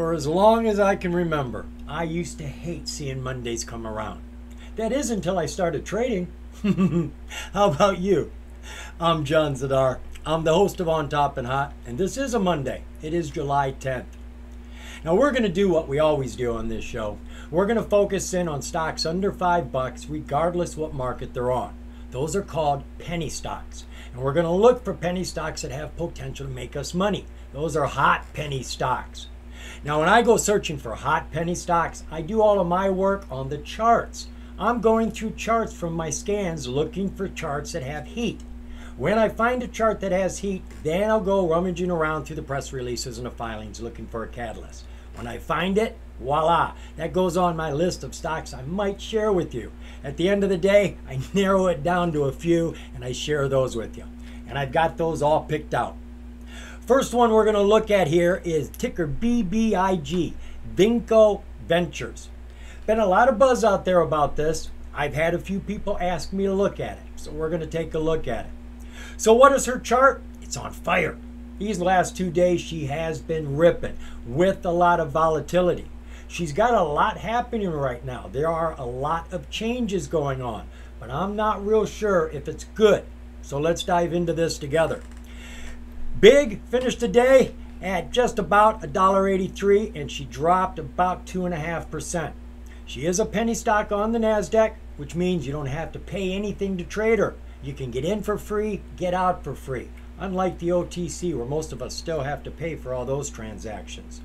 For as long as I can remember, I used to hate seeing Mondays come around. That is until I started trading. How about you? I'm John Zidar. I'm the host of On Top and Hot, and this is a Monday. It is July 10th. Now we're going to do what we always do on this show. We're going to focus in on stocks under $5 regardless what market they're on. Those are called penny stocks. And we're going to look for penny stocks that have potential to make us money. Those are hot penny stocks. Now when I go searching for hot penny stocks, I do all of my work on the charts. I'm going through charts from my scans looking for charts that have heat. When I find a chart that has heat, then I'll go rummaging around through the press releases and the filings looking for a catalyst. When I find it, voila, that goes on my list of stocks I might share with you. At the end of the day, I narrow it down to a few and I share those with you. And I've got those all picked out. First one we're going to look at here is ticker BBIG, Vinco Ventures. Been a lot of buzz out there about this. I've had a few people ask me to look at it, so we're going to take a look at it. So what is her chart? It's on fire. These last 2 days she has been ripping with a lot of volatility. She's got a lot happening right now. There are a lot of changes going on, but I'm not real sure if it's good. So let's dive into this together. Big finished the day at just about $1.83, and she dropped about 2.5%. She is a penny stock on the Nasdaq, which means you don't have to pay anything to trade her. You can get in for free, get out for free, unlike the OTC where most of us still have to pay for all those transactions.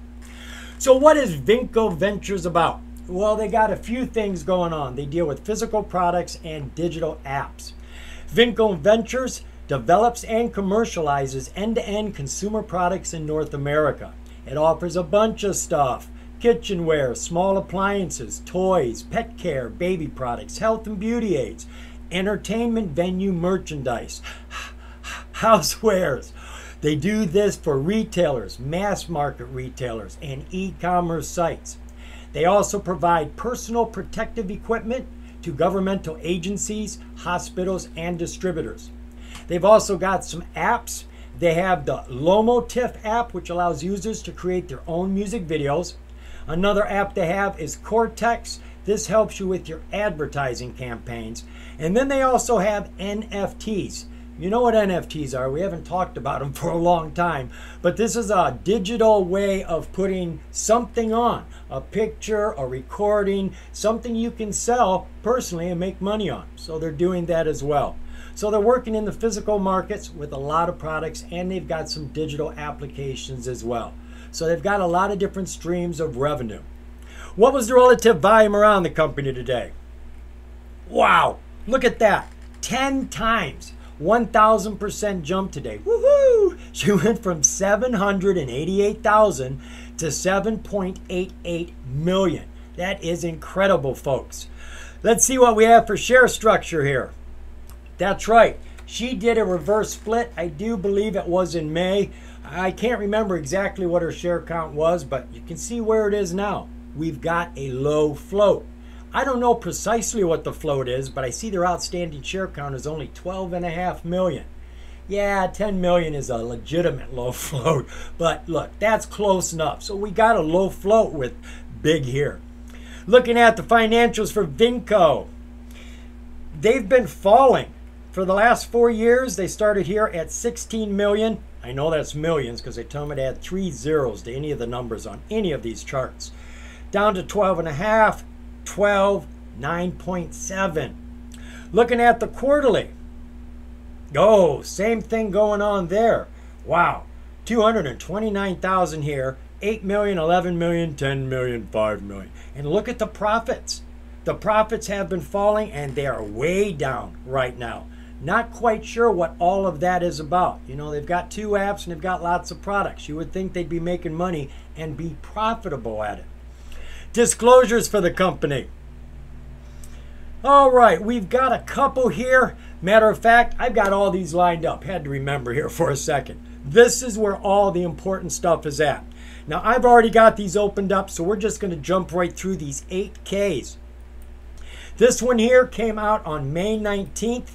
So what is Vinco Ventures about? Well, they got a few things going on. They deal with physical products and digital apps. Vinco Ventures develops and commercializes end-to-end consumer products in North America. It offers a bunch of stuff: kitchenware, small appliances, toys, pet care, baby products, health and beauty aids, entertainment venue merchandise, housewares. They do this for retailers, mass market retailers, and e-commerce sites. They also provide personal protective equipment to governmental agencies, hospitals, and distributors. They've also got some apps. They have the Lomotif app, which allows users to create their own music videos. Another app they have is Cortex. This helps you with your advertising campaigns. And then they also have NFTs. You know what NFTs are. We haven't talked about them for a long time. But this is a digital way of putting something on, a picture, a recording, something you can sell personally and make money on. So they're doing that as well. So they're working in the physical markets with a lot of products, and they've got some digital applications as well. So they've got a lot of different streams of revenue. What was the relative volume around the company today? Wow, look at that. 10 times, 1,000% jump today. Woohoo! She went from 788,000 to 7.88 million. That is incredible, folks. Let's see what we have for share structure here. That's right. She did a reverse split. I do believe it was in May. I can't remember exactly what her share count was, but you can see where it is now. We've got a low float. I don't know precisely what the float is, but I see their outstanding share count is only 12.5 million. Yeah, 10 million is a legitimate low float, but look, that's close enough. So we got a low float with big here. Looking at the financials for Vinco, they've been falling. For the last 4 years, they started here at 16 million. I know that's millions because they tell me to add 3 zeros to any of the numbers on any of these charts. Down to 12.5, 12, 9.7. Looking at the quarterly. Oh, same thing going on there. Wow, 229,000 here, 8 million, 11 million, 10 million, 5 million. And look at the profits. The profits have been falling and they are way down right now. Not quite sure what all of that is about. You know, they've got 2 apps and they've got lots of products. You would think they'd be making money and be profitable at it. Disclosures for the company. All right, we've got a couple here. Matter of fact, I've got all these lined up. Had to remember here for a second. This is where all the important stuff is at. Now, I've already got these opened up, so we're just going to jump right through these 8Ks. This one here came out on May 19th.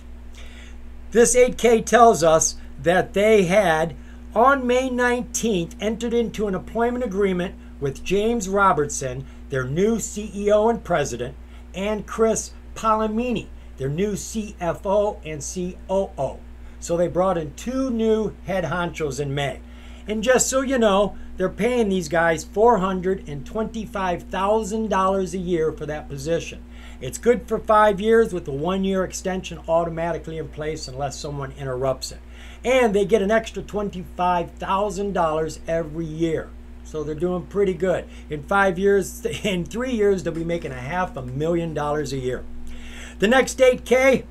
This 8K tells us that they had, on May 19th, entered into an employment agreement with James Robertson, their new CEO and president, and Chris Palomino, their new CFO and COO. So they brought in two new head honchos in May. And just so you know, they're paying these guys $425,000 a year for that position. It's good for 5 years with a 1-year extension automatically in place unless someone interrupts it. And they get an extra $25,000 every year. So they're doing pretty good. In 3 years, they'll be making $500,000 a year. The next 8K.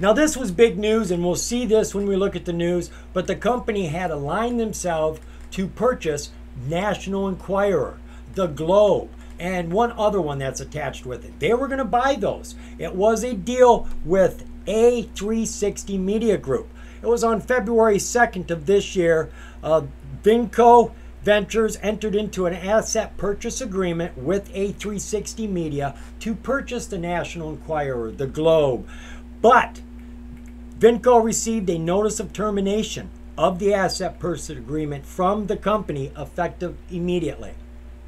Now this was big news, and we'll see this when we look at the news, but the company had aligned themselves to purchase National Enquirer, The Globe, and one other one that's attached with it. They were going to buy those. It was a deal with A360 Media Group. It was on February 2nd of this year. Vinco Ventures entered into an asset purchase agreement with A360 Media to purchase the National Enquirer, The Globe. But Vinco received a notice of termination of the asset purchase agreement from the company effective immediately.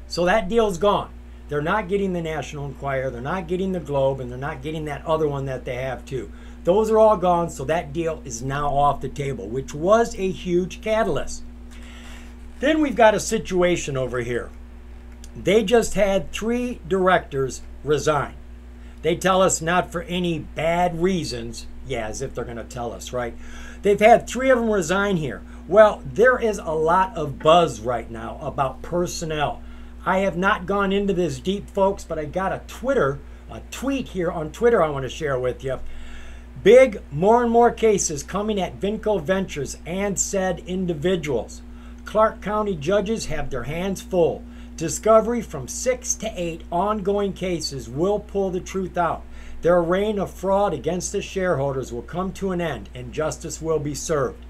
So that deal's gone. They're not getting the National Enquirer, they're not getting the Globe, and they're not getting that other one that they have too. Those are all gone, so that deal is now off the table, which was a huge catalyst. Then we've got a situation over here. They just had 3 directors resign. They tell us not for any bad reasons. Yeah, as if they're going to tell us, right? They've had 3 of them resign here. Well, there is a lot of buzz right now about personnel. I have not gone into this deep, folks, but I got a tweet here on Twitter I want to share with you. Big, more and more cases coming at Vinco Ventures and said individuals. Clark County judges have their hands full. Discovery from 6 to 8 ongoing cases will pull the truth out. Their reign of fraud against the shareholders will come to an end and justice will be served.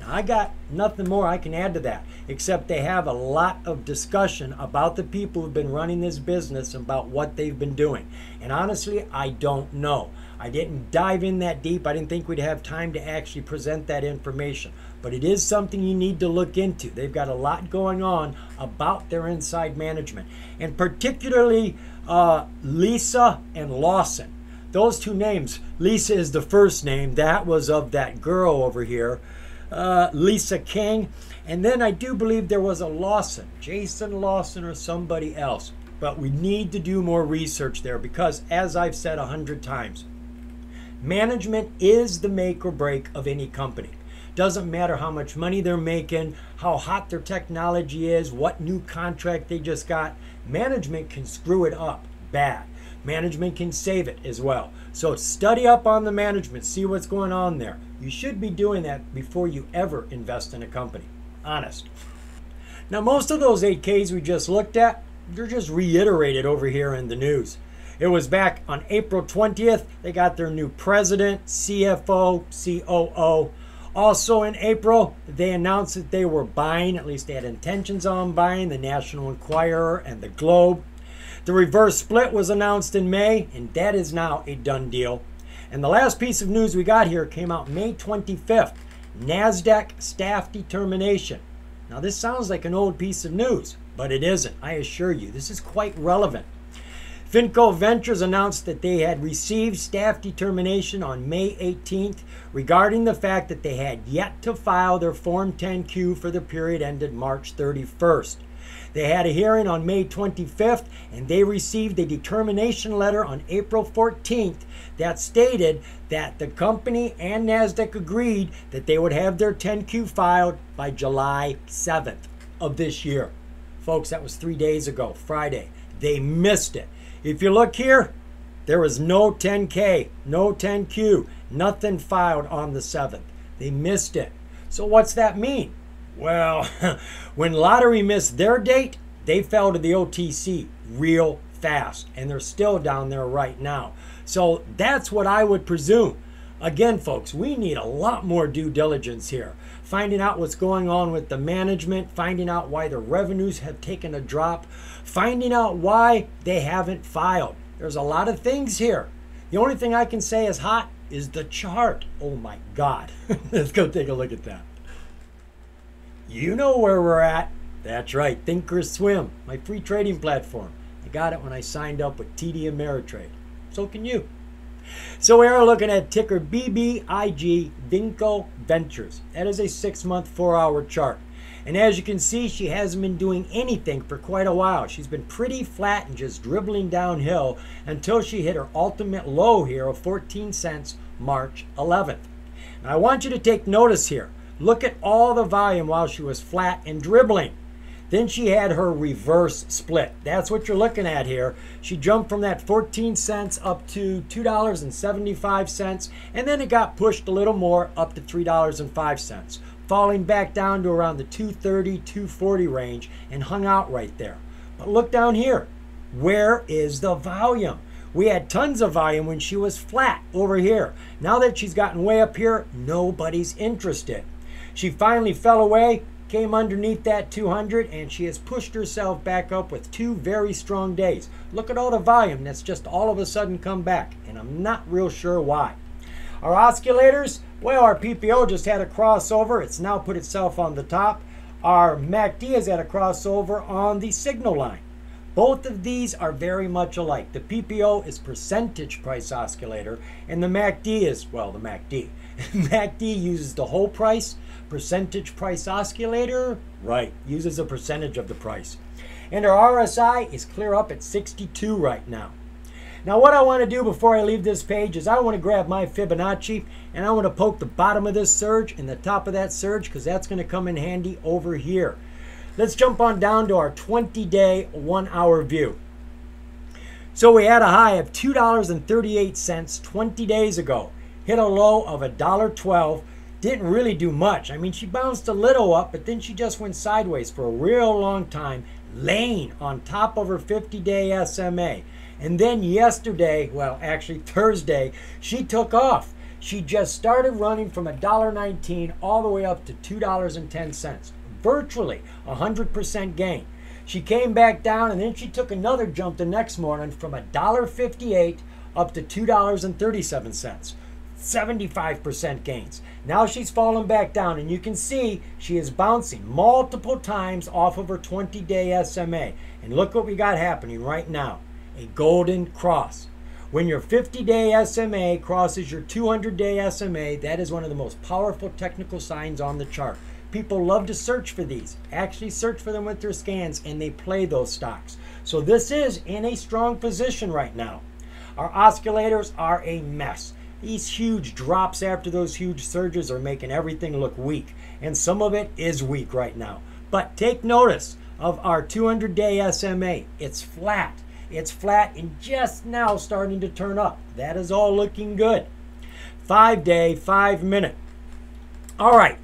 Now, I got nothing more I can add to that, except they have a lot of discussion about the people who've been running this business and about what they've been doing. And honestly, I don't know. I didn't dive in that deep. I didn't think we'd have time to actually present that information. But it is something you need to look into. They've got a lot going on about their inside management. And particularly Lisa and Lawson. Those two names. Lisa is the first name. That was of that girl over here. Lisa King. And then I do believe there was a Lawson. Jason Lawson or somebody else. But we need to do more research there because, as I've said 100 times, management is the make or break of any company. Doesn't matter how much money they're making, how hot their technology is, what new contract they just got. Management can screw it up bad. Management can save it as well. So study up on the management, see what's going on there. You should be doing that before you ever invest in a company. Honest. Now, most of those 8Ks we just looked at, they're just reiterated over here in the news. It was back on April 20th. They got their new president, CFO, COO. Also in April, they announced that they were buying, at least they had intentions on buying, the National Enquirer and the Globe. The reverse split was announced in May, and that is now a done deal. And the last piece of news we got here came out May 25th. Nasdaq staff determination. Now this sounds like an old piece of news, but it isn't. I assure you, this is quite relevant. Vinco Ventures announced that they had received staff determination on May 18th regarding the fact that they had yet to file their Form 10-Q for the period ended March 31st. They had a hearing on May 25th, and they received a determination letter on April 14th that stated that the company and Nasdaq agreed that they would have their 10-Q filed by July 7th of this year. Folks, that was 3 days ago, Friday. They missed it. If you look here, there was no 10K, no 10Q, nothing filed on the 7th. They missed it. So what's that mean? Well, when Lottery missed their date, they fell to the OTC real fast, and they're still down there right now. So that's what I would presume. Again, folks, we need a lot more due diligence here. Finding out what's going on with the management, finding out why the revenues have taken a drop, finding out why they haven't filed. There's a lot of things here. The only thing I can say is hot is the chart. Oh my God. Let's go take a look at that. You know where we're at. That's right, Thinkorswim, my free trading platform. I got it when I signed up with TD Ameritrade. So can you. So we are looking at ticker BBIG, Vinco Ventures. That is a 6-month, 4-hour chart. And as you can see, she hasn't been doing anything for quite a while. She's been pretty flat and just dribbling downhill until she hit her ultimate low here of 14 cents March 11th. And I want you to take notice here. Look at all the volume while she was flat and dribbling. Then she had her reverse split. That's what you're looking at here. She jumped from that 14 cents up to $2.75, and then it got pushed a little more up to $3.05, falling back down to around the $2.30, $2.40 range and hung out right there. But look down here. Where is the volume? We had tons of volume when she was flat over here. Now that she's gotten way up here, nobody's interested. She finally fell away, came underneath that 200, and she has pushed herself back up with two very strong days. Look at all the volume that's just all of a sudden come back, and I'm not real sure why. Our oscillators, well, our PPO just had a crossover. It's now put itself on the top. Our MACD has had a crossover on the signal line. Both of these are very much alike. The PPO is percentage price oscillator, and the MACD is, well, the MACD. MACD uses the whole price. Percentage price oscillator, right, uses a percentage of the price. And our RSI is clear up at 62 right now. Now what I want to do before I leave this page is I want to grab my Fibonacci and I want to poke the bottom of this surge and the top of that surge, because that's going to come in handy over here. Let's jump on down to our 20-day, 1-hour view. So we had a high of $2.38 20 days ago, hit a low of $1.12, didn't really do much. I mean, she bounced a little up, but then she just went sideways for a real long time, laying on top of her 50-day SMA. And then yesterday, well, actually Thursday, she took off. She just started running from $1.19 all the way up to $2.10. Virtually 100% gain. She came back down and then she took another jump the next morning from $1.58 up to $2.37. 75% gains. Now she's fallen back down and you can see she is bouncing multiple times off of her 20-day SMA. And look what we got happening right now. A golden cross. When your 50-day SMA crosses your 200-day SMA, that is one of the most powerful technical signs on the chart. People love to search for these, actually search for them with their scans, and they play those stocks. So this is in a strong position right now. Our oscillators are a mess. These huge drops after those huge surges are making everything look weak, and some of it is weak right now. But take notice of our 200-day SMA. It's flat. It's flat and just now starting to turn up. That is all looking good. 5-day, 5-minute. All right.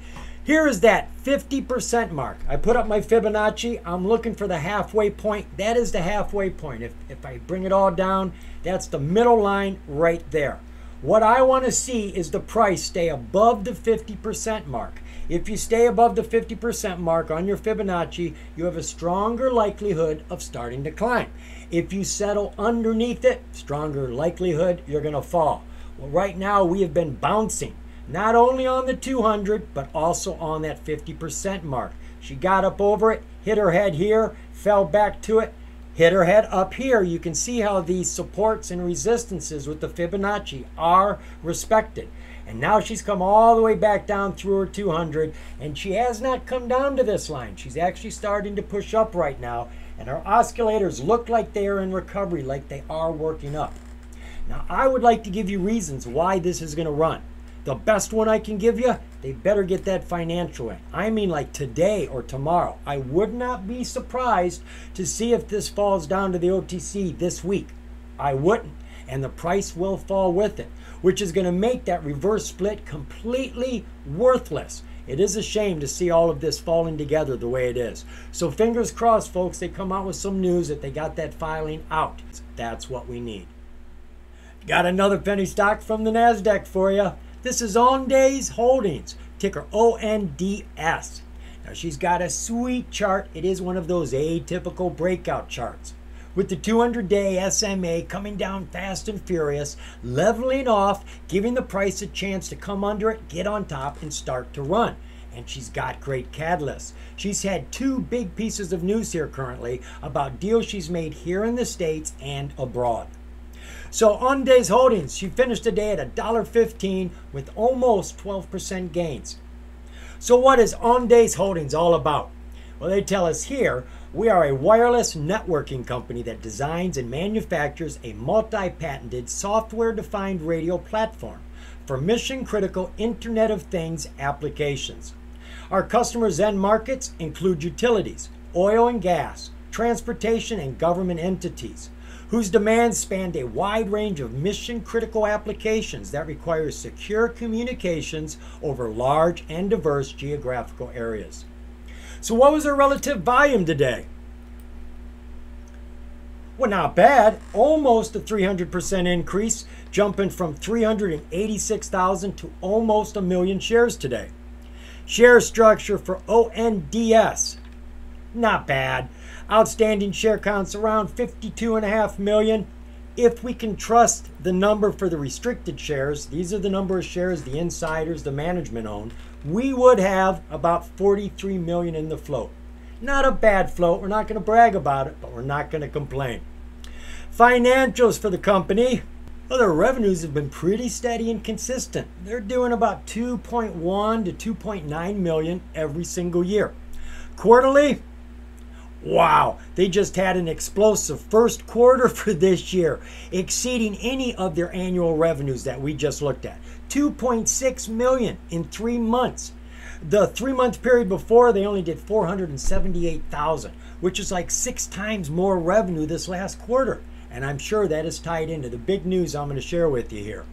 Here is that 50% mark. I put up my Fibonacci. I'm looking for the halfway point. That is the halfway point. If I bring it all down, that's the middle line right there. What I want to see is the price stay above the 50% mark. If you stay above the 50% mark on your Fibonacci, you have a stronger likelihood of starting to climb. If you settle underneath it, stronger likelihood you're going to fall. Well, right now we have been bouncing. Not only on the 200, but also on that 50% mark. She got up over it, hit her head here, fell back to it, hit her head up here. You can see how these supports and resistances with the Fibonacci are respected. And now she's come all the way back down through her 200, and she has not come down to this line. She's actually starting to push up right now, and her oscillators look like they are in recovery, like they are working up. Now, I would like to give you reasons why this is going to run. The best one I can give you, they better get that financial in. I mean like today or tomorrow. I would not be surprised to see if this falls down to the OTC this week. I wouldn't. And the price will fall with it, which is going to make that reverse split completely worthless. It is a shame to see all of this falling together the way it is. So fingers crossed, folks, they come out with some news that they got that filing out. That's what we need. Got another penny stock from the Nasdaq for you. This is Ondas Holdings, ticker ONDS. Now she's got a sweet chart. It is one of those atypical breakout charts. With the 200-day SMA coming down fast and furious, leveling off, giving the price a chance to come under it, get on top, and start to run. and she's got great catalysts. She's had two big pieces of news here currently about deals she's made here in the States and abroad. So Ondas Holdings, she finished the day at $1.15 with almost 12% gains. So what is Ondas Holdings all about? Well, they tell us here, we are a wireless networking company that designs and manufactures a multi-patented software-defined radio platform for mission-critical Internet of Things applications. Our customers and markets include utilities, oil and gas, transportation, and government entities, whose demands spanned a wide range of mission-critical applications that require secure communications over large and diverse geographical areas. So what was their relative volume today? Well, not bad. Almost a 300% increase, jumping from 386,000 to almost a million shares today. Share structure for ONDS. Not bad. Outstanding share counts around 52.5 million. If we can trust the number for the restricted shares, these are the number of shares the insiders, the management own, we would have about 43 million in the float. Not a bad float. We're not going to brag about it, but we're not going to complain. Financials for the company. Well, their revenues have been pretty steady and consistent. They're doing about 2.1 to 2.9 million every single year. Quarterly, wow, they just had an explosive first quarter for this year, exceeding any of their annual revenues that we just looked at. 2.6 million in 3 months. The 3 month period before, they only did 478,000, which is like 6 times more revenue this last quarter. And I'm sure that is tied into the big news I'm going to share with you here.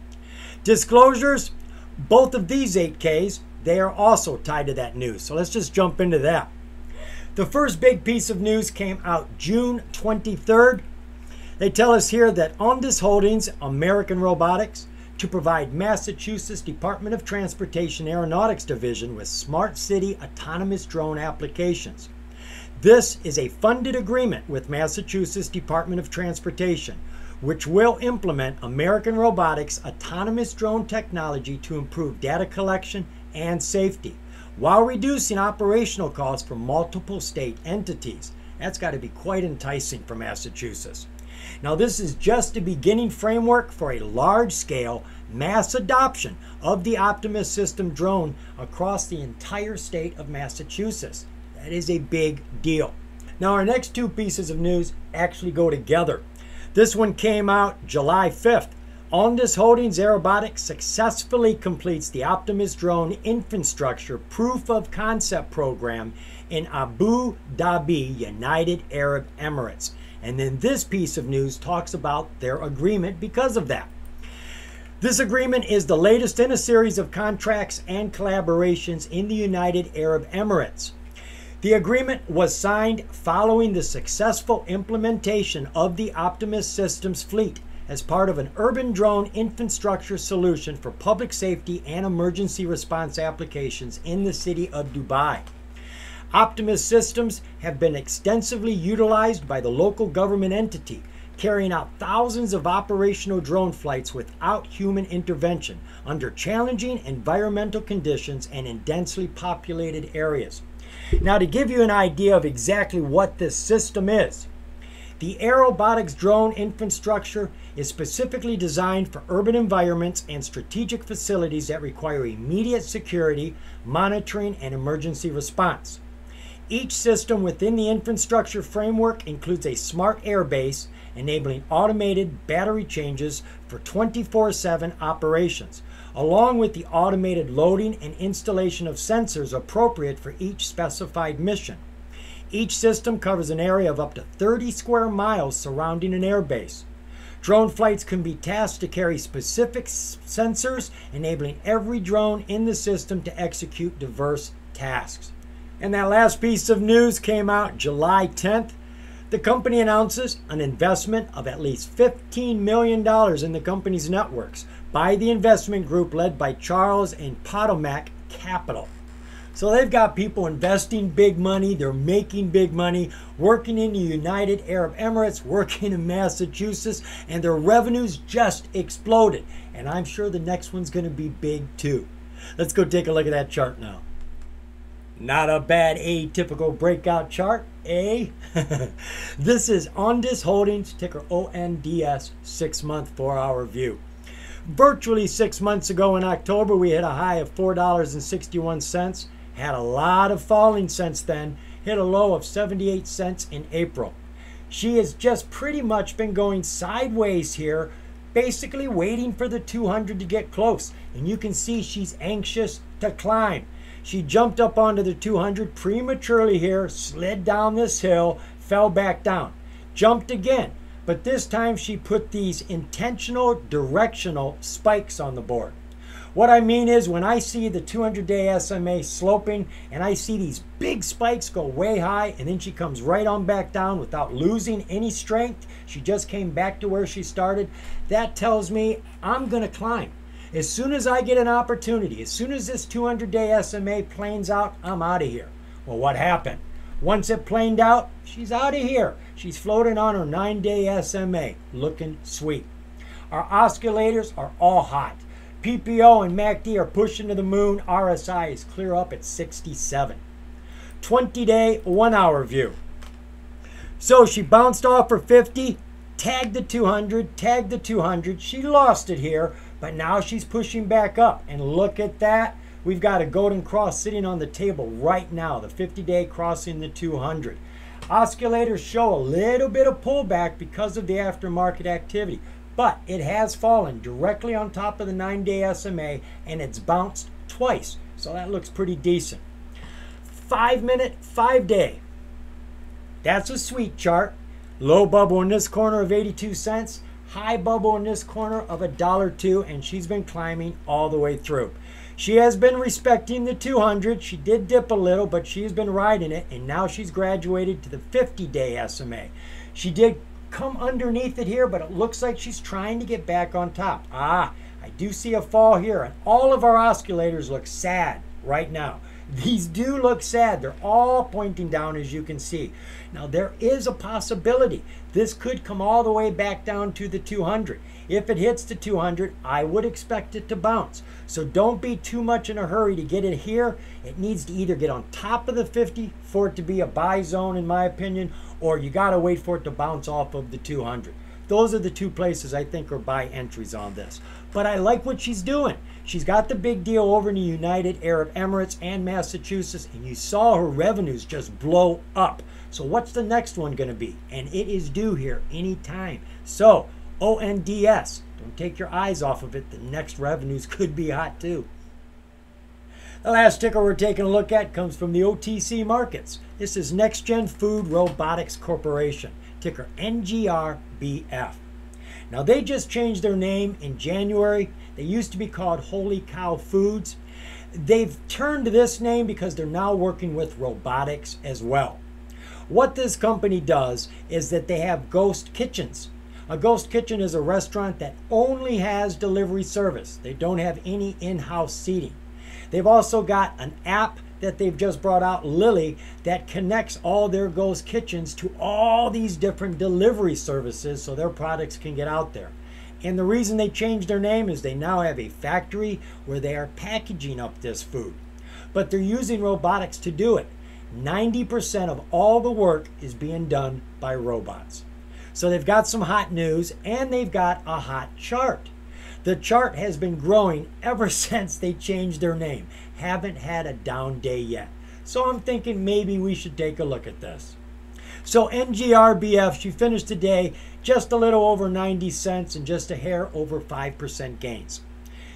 Disclosures, both of these 8Ks, they are also tied to that news. So let's just jump into that. The first big piece of news came out June 23rd. They tell us here that Ondas Holdings, American Robotics, to provide Massachusetts Department of Transportation Aeronautics Division with smart city autonomous drone applications. This is a funded agreement with Massachusetts Department of Transportation, which will implement American Robotics autonomous drone technology to improve data collection and safety, while reducing operational costs for multiple state entities. That's got to be quite enticing for Massachusetts. Now, this is just the beginning framework for a large-scale mass adoption of the Optimus system drone across the entire state of Massachusetts. That is a big deal. Now, our next two pieces of news actually go together. This one came out July 5th. Ondas Holdings Aerobotics successfully completes the Optimus drone infrastructure proof of concept program in Abu Dhabi, United Arab Emirates. And then this piece of news talks about their agreement because of that. This agreement is the latest in a series of contracts and collaborations in the United Arab Emirates. The agreement was signed following the successful implementation of the Optimus Systems fleet as part of an urban drone infrastructure solution for public safety and emergency response applications in the city of Dubai. Optimus systems have been extensively utilized by the local government entity, carrying out thousands of operational drone flights without human intervention under challenging environmental conditions and in densely populated areas. Now, to give you an idea of exactly what this system is, the Aerobotics drone infrastructure is specifically designed for urban environments and strategic facilities that require immediate security, monitoring, and emergency response. Each system within the infrastructure framework includes a smart airbase, enabling automated battery changes for 24/7 operations, along with the automated loading and installation of sensors appropriate for each specified mission. Each system covers an area of up to 30 square miles surrounding an airbase. Drone flights can be tasked to carry specific sensors, enabling every drone in the system to execute diverse tasks. And that last piece of news came out July 10th. The company announces an investment of at least $15 million in the company's networks by the investment group led by Charles and Potomac Capital. So they've got people investing big money, they're making big money, working in the United Arab Emirates, working in Massachusetts, and their revenues just exploded. And I'm sure the next one's going to be big too. Let's go take a look at that chart now. Not a bad atypical breakout chart, eh? This is Ondas Holdings, ticker ONDS, 6-month, 4-hour view. Virtually 6 months ago in October, we hit a high of $4.61, had a lot of falling since then, hit a low of 78 cents in April. She has just pretty much been going sideways here, basically waiting for the 200 to get close. And you can see she's anxious to climb. She jumped up onto the 200 prematurely here, slid down this hill, fell back down, jumped again. But this time she put these intentional directional spikes on the board. What I mean is when I see the 200-day SMA sloping and I see these big spikes go way high and then she comes right on back down without losing any strength, she just came back to where she started, that tells me I'm going to climb. As soon as I get an opportunity, as soon as this 200-day SMA planes out, I'm out of here. Well, what happened? Once it planed out, she's out of here. She's floating on her 9-day SMA, looking sweet. Our oscillators are all hot. PPO and MACD are pushing to the moon. RSI is clear up at 67. 20-day, 1-hour view. So she bounced off her 50, tagged the 200, tagged the 200. She lost it here. But now she's pushing back up. And look at that. We've got a golden cross sitting on the table right now. The 50-day crossing the 200. Oscillators show a little bit of pullback because of the aftermarket activity. But it has fallen directly on top of the 9-day SMA. And it's bounced twice. So that looks pretty decent. 5-minute, 5-day. That's a sweet chart. Low bubble in this corner of 82 cents. High bubble in this corner of $1.02, and she's been climbing all the way through. She has been respecting the 200. She did dip a little, but she's been riding it, and now she's graduated to the 50-day SMA. She did come underneath it here, but it looks like she's trying to get back on top. Ah, I do see a fall here, and all of our oscillators look sad right now. These do look sad. They're all pointing down, as you can see. Now, there is a possibility. This could come all the way back down to the 200. If it hits the 200, I would expect it to bounce. So don't be too much in a hurry to get it here. It needs to either get on top of the 50 for it to be a buy zone, in my opinion, or you got to wait for it to bounce off of the 200. Those are the two places I think are buy entries on this. But I like what she's doing. She's got the big deal over in the United Arab Emirates and Massachusetts, and you saw her revenues just blow up. So what's the next one going to be? And it is due here anytime. So ONDS, don't take your eyes off of it. The next revenues could be hot too. The last ticker we're taking a look at comes from the OTC markets. This is Next Gen Food Robotics Corporation, ticker NGRBF. Now they just changed their name in January. They used to be called Holy Cow Foods. They've turned to this name because they're now working with robotics as well. What this company does is that they have ghost kitchens. A ghost kitchen is a restaurant that only has delivery service. They don't have any in-house seating. They've also got an app that they've just brought out, Lily, that connects all their ghost kitchens to all these different delivery services so their products can get out there. And the reason they changed their name is they now have a factory where they are packaging up this food. But they're using robotics to do it. 90% of all the work is being done by robots. So they've got some hot news and they've got a hot chart. The chart has been growing ever since they changed their name. Haven't had a down day yet. So I'm thinking maybe we should take a look at this. So NGRBF, she finished today just a little over 90 cents and just a hair over 5% gains.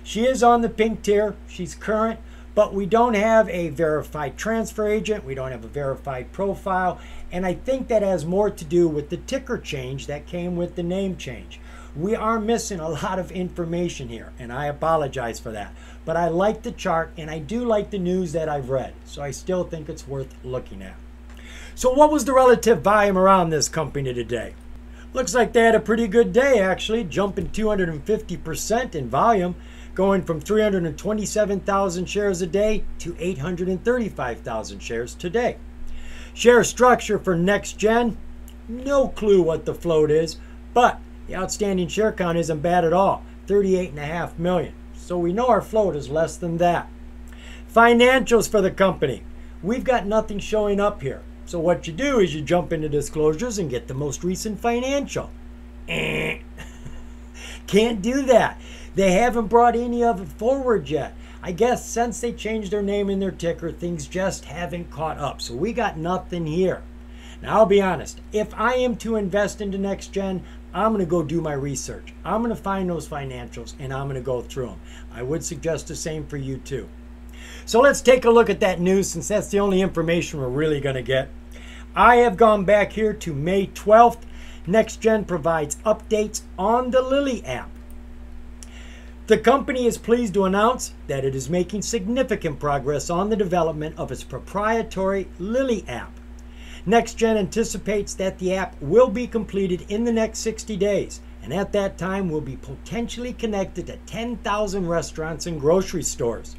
She is on the pink tier. She's current, but we don't have a verified transfer agent. We don't have a verified profile. And I think that has more to do with the ticker change that came with the name change. We are missing a lot of information here, and I apologize for that. But I like the chart, and I do like the news that I've read, so I still think it's worth looking at. So what was the relative volume around this company today? Looks like they had a pretty good day, actually, jumping 250% in volume, going from 327,000 shares a day to 835,000 shares today. Share structure for Next Gen, no clue what the float is, but the outstanding share count isn't bad at all, 38.5 million. So we know our float is less than that. Financials for the company. we've got nothing showing up here. So what you do is you jump into disclosures and get the most recent financial. Can't do that. They haven't brought any of it forward yet. I guess since they changed their name and their ticker, things just haven't caught up. So we got nothing here. Now, I'll be honest. If I am to invest into Next Gen, I'm going to go do my research. I'm going to find those financials, and I'm going to go through them. I would suggest the same for you, too. So let's take a look at that news, since that's the only information we're really going to get. I have gone back here to May 12th. Next Gen provides updates on the Lily app. The company is pleased to announce that it is making significant progress on the development of its proprietary Lily app. Next Gen anticipates that the app will be completed in the next 60 days, and at that time will be potentially connected to 10,000 restaurants and grocery stores.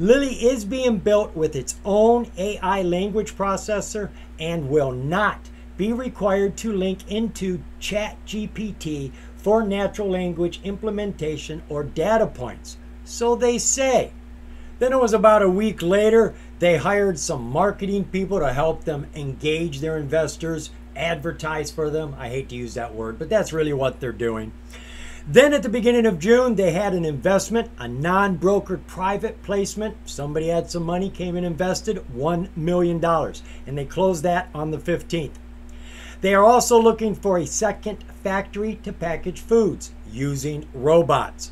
Lily is being built with its own AI language processor and will not be required to link into ChatGPT for natural language implementation or data points. So they say. Then it was about a week later, they hired some marketing people to help them engage their investors, advertise for them. I hate to use that word, but that's really what they're doing. Then at the beginning of June, they had an investment, a non-brokered private placement. Somebody had some money, came and invested $1 million, and they closed that on the 15th. They are also looking for a second factory to package foods using robots.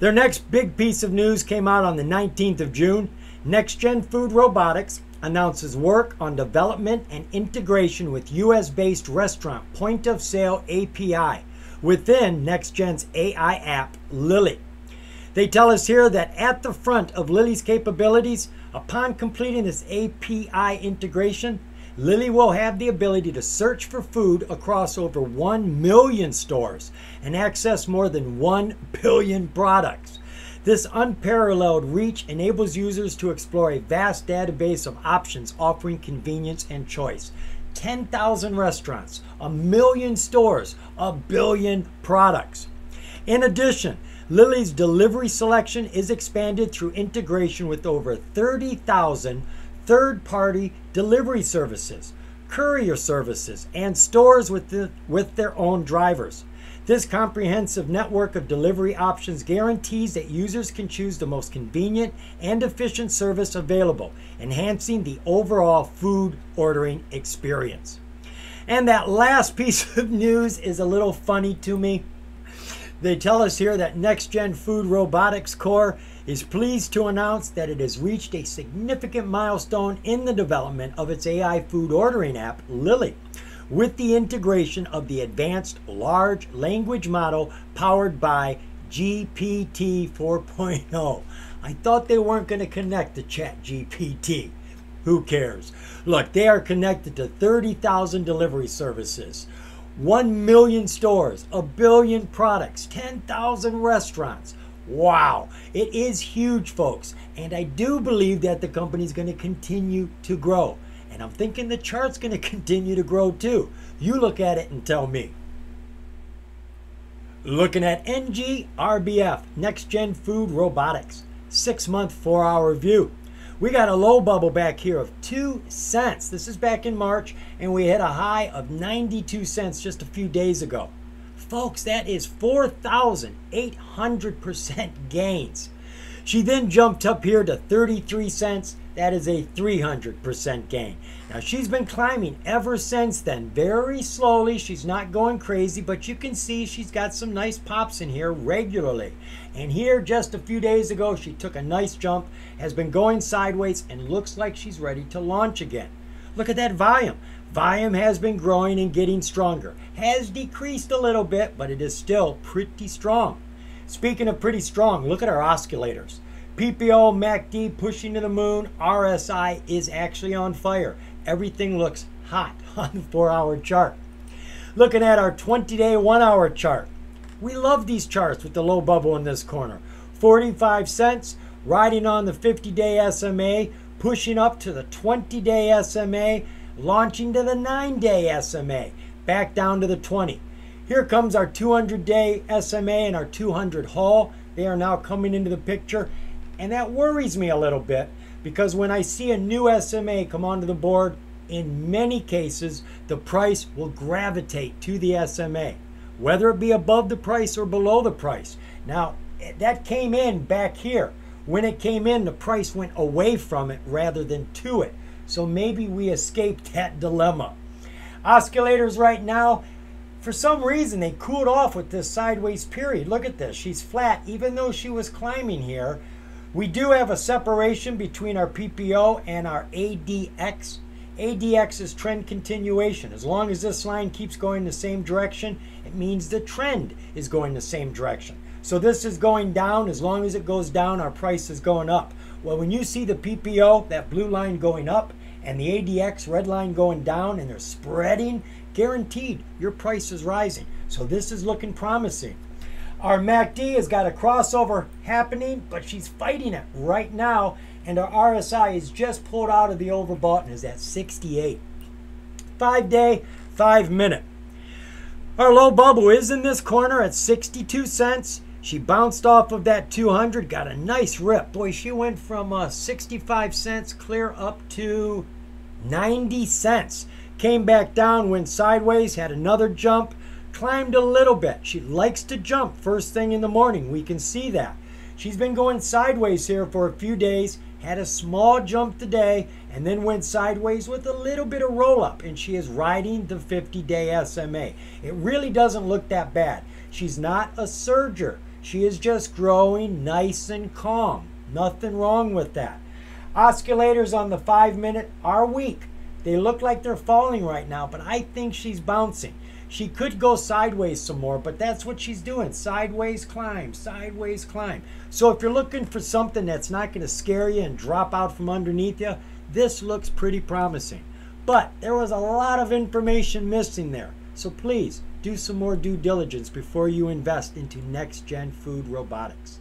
Their next big piece of news came out on the 19th of June. Next Gen Food Robotics announces work on development and integration with US-based restaurant point-of-sale API within Next Gen's AI app, Lily. They tell us here that at the front of Lily's capabilities, upon completing this API integration, Lily will have the ability to search for food across over 1 million stores and access more than 1 billion products. This unparalleled reach enables users to explore a vast database of options offering convenience and choice. 10,000 restaurants, 1 million stores, 1 billion products. In addition, Lily's delivery selection is expanded through integration with over 30,000 third-party delivery services, courier services, and stores with their own drivers. This comprehensive network of delivery options guarantees that users can choose the most convenient and efficient service available, enhancing the overall food ordering experience. And that last piece of news is a little funny to me. They tell us here that Next Gen Food Robotics Corp is pleased to announce that it has reached a significant milestone in the development of its AI food ordering app, Lily, with the integration of the advanced large language model powered by GPT 4.0. I thought they weren't going to connect to ChatGPT. Who cares? Look, they are connected to 30,000 delivery services, 1 million stores, 1 billion products, 10,000 restaurants. Wow, it is huge, folks. And I do believe that the company's going to continue to grow. And I'm thinking the chart's going to continue to grow too. You look at it and tell me. Looking at NGRBF, Next Gen Food Robotics, 6-month, 4-hour view. We got a low bubble back here of 2 cents. This is back in March, and we hit a high of 92 cents just a few days ago. Folks, that is 4,800% gains. She then jumped up here to 33 cents. That is a 300% gain. Now, she's been climbing ever since then, very slowly. She's not going crazy, but you can see she's got some nice pops in here regularly. And here, just a few days ago, she took a nice jump, has been going sideways, and looks like she's ready to launch again. Look at that volume. Volume has been growing and getting stronger. Has decreased a little bit, but it is still pretty strong. Speaking of pretty strong, look at our oscillators. PPO, MACD pushing to the moon. RSI is actually on fire. Everything looks hot on the 4-hour chart. Looking at our 20-day, 1-hour chart. We love these charts with the low bubble in this corner. 45 cents, riding on the 50-day SMA, pushing up to the 20-day SMA, launching to the 9-day SMA, back down to the 20. Here comes our 200-day SMA and our 200 haul. They are now coming into the picture. And that worries me a little bit because when I see a new SMA come onto the board, in many cases, the price will gravitate to the SMA, whether it be above the price or below the price. Now, that came in back here. When it came in, the price went away from it rather than to it. So maybe we escaped that dilemma. Oscillators right now, for some reason, they cooled off with this sideways period. Look at this. She's flat, even though she was climbing here. We do have a separation between our PPO and our ADX. ADX is trend continuation. As long as this line keeps going the same direction, it means the trend is going the same direction. So this is going down. As long as it goes down, our price is going up. Well, when you see the PPO, that blue line going up, and the ADX red line going down, and they're spreading, guaranteed your price is rising. So this is looking promising. Our MACD has got a crossover happening, but she's fighting it right now. And our RSI is just pulled out of the overbought and is at 68. 5 day, 5 minute. Our low bubble is in this corner at 62 cents. She bounced off of that 200, got a nice rip. Boy, she went from 65 cents clear up to 90 cents. Came back down, went sideways, had another jump, climbed a little bit. She likes to jump first thing in the morning. We can see that. She's been going sideways here for a few days, had a small jump today, and then went sideways with a little bit of roll up, and she is riding the 50-day SMA. It really doesn't look that bad. She's not a surger. She is just growing nice and calm. Nothing wrong with that. Oscillators on the 5 minute are weak. They look like they're falling right now, but I think she's bouncing. She could go sideways some more, but that's what she's doing. Sideways climb, sideways climb. So if you're looking for something that's not going to scare you and drop out from underneath you, this looks pretty promising. But there was a lot of information missing there. So please do some more due diligence before you invest into Next Gen Food Robotics.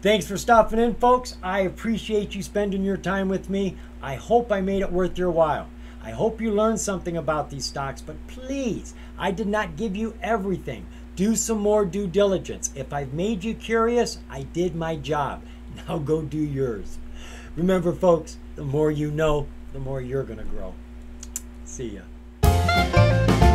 Thanks for stopping in, folks. I appreciate you spending your time with me. I hope I made it worth your while. I hope you learned something about these stocks, but please, I did not give you everything. Do some more due diligence. If I've made you curious, I did my job. Now go do yours. Remember, folks, the more you know, the more you're going to grow. See ya.